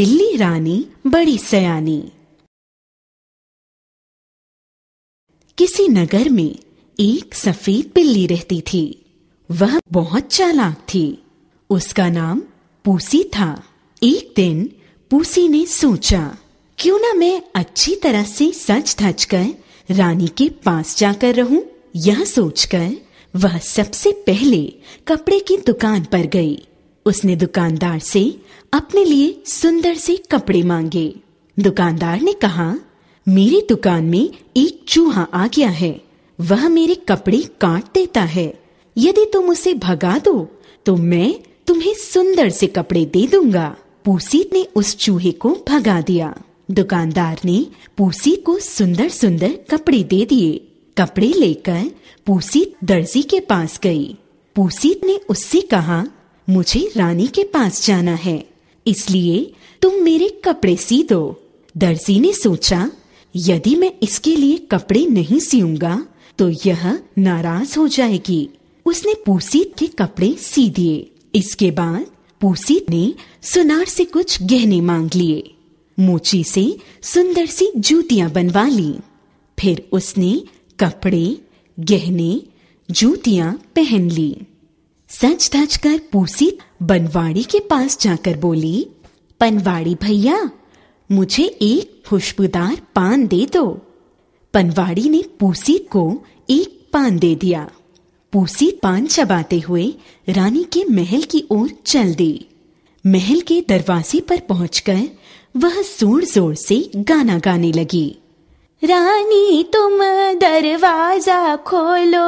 बिल्ली रानी बड़ी सयानी। किसी नगर में एक सफेद बिल्ली रहती थी। वह बहुत चालाक थी। उसका नाम पूसी था। एक दिन पूसी ने सोचा, क्यों ना मैं अच्छी तरह से सज धज कर रानी के पास जाकर रहूं। यह सोचकर वह सबसे पहले कपड़े की दुकान पर गई। उसने दुकानदार से अपने लिए सुंदर से कपड़े मांगे। दुकानदार ने कहा, मेरी दुकान में एक चूहा आ गया है। वह मेरे कपड़े काट देता है। यदि तुम उसे भगा दो तो मैं तुम्हें सुंदर से कपड़े दे दूंगा। पूसी ने उस चूहे को भगा दिया। दुकानदार ने पूसी को सुंदर सुंदर कपड़े दे दिए। कपड़े लेकर पूसी दर्जी के पास गई। पूसी ने उससे कहा, मुझे रानी के पास जाना है, इसलिए तुम मेरे कपड़े सी दो। दर्जी ने सोचा, यदि मैं इसके लिए कपड़े नहीं सीऊंगा तो यह नाराज हो जाएगी। उसने पूसी के कपड़े सी दिए। इसके बाद पूसी ने सुनार से कुछ गहने मांग लिए। मोची से सुंदर सी जूतियां बनवा ली। फिर उसने कपड़े, गहने, जूतियां पहन ली। सच धज कर पूसी बनवाड़ी के पास जाकर बोली, पनवाड़ी भैया, मुझे एक खुशबूदार पान दे दो। पनवाड़ी ने पूसी को एक पान दे दिया। पूसी पान चबाते हुए रानी के महल की ओर चल दी। महल के दरवाजे पर पहुंचकर वह जोर जोर से गाना गाने लगी। रानी तुम दरवाजा खोलो,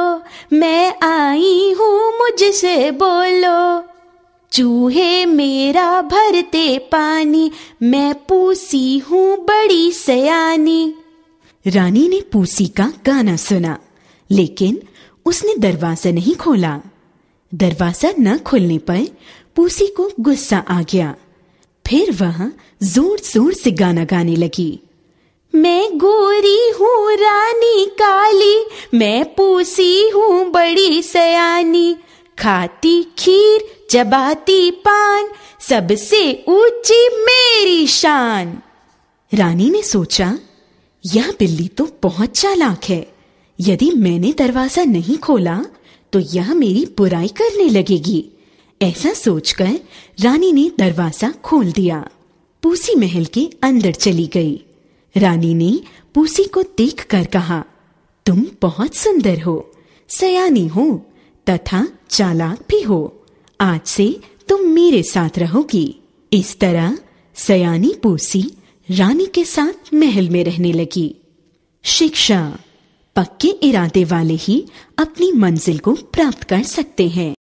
मैं आई हूँ मुझसे बोलो। चूहे मेरा भरते पानी, मैं पूसी हूँ बड़ी सयानी। रानी ने पूसी का गाना सुना, लेकिन उसने दरवाजा नहीं खोला। दरवाजा न खोलने पर पूसी को गुस्सा आ गया। फिर वह जोर जोर से गाना गाने लगी। मैं गोरी हूँ रानी काली, मैं पूसी हूँ बड़ी सयानी। खाती खीर, चबाती पान, सबसे ऊंची मेरी शान। रानी ने सोचा, यह बिल्ली तो बहुत चालाक है। यदि मैंने दरवाजा नहीं खोला तो यह मेरी बुराई करने लगेगी। ऐसा सोचकर रानी ने दरवाजा खोल दिया। पूसी महल के अंदर चली गई। रानी ने पूसी को देखकर कहा, तुम बहुत सुंदर हो, सयानी हो तथा चालाक भी हो। आज से तुम मेरे साथ रहोगी। इस तरह सयानी पूसी रानी के साथ महल में रहने लगी। शिक्षा: पक्के इरादे वाले ही अपनी मंजिल को प्राप्त कर सकते हैं।